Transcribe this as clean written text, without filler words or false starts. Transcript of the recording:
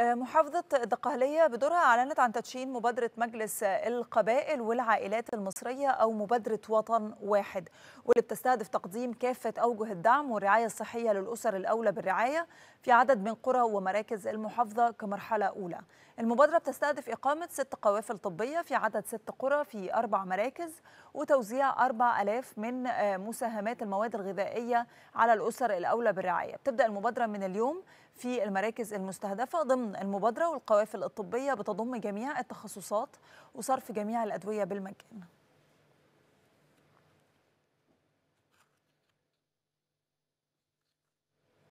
محافظة الدقهلية بدورها أعلنت عن تدشين مبادرة مجلس القبائل والعائلات المصرية أو مبادرة وطن واحد، واللي بتستهدف تقديم كافة أوجه الدعم والرعاية الصحية للأسر الأولى بالرعاية في عدد من قرى ومراكز المحافظة كمرحلة أولى. المبادرة بتستهدف إقامة 6 قوافل طبية في عدد 6 قرى في 4 مراكز، وتوزيع 4000 من مساهمات المواد الغذائية على الأسر الأولى بالرعاية. بتبدأ المبادرة من اليوم في المراكز المستهدفة. ضمن المبادرة والقوافل الطبية بتضم جميع التخصصات وصرف جميع الأدوية بالمجان.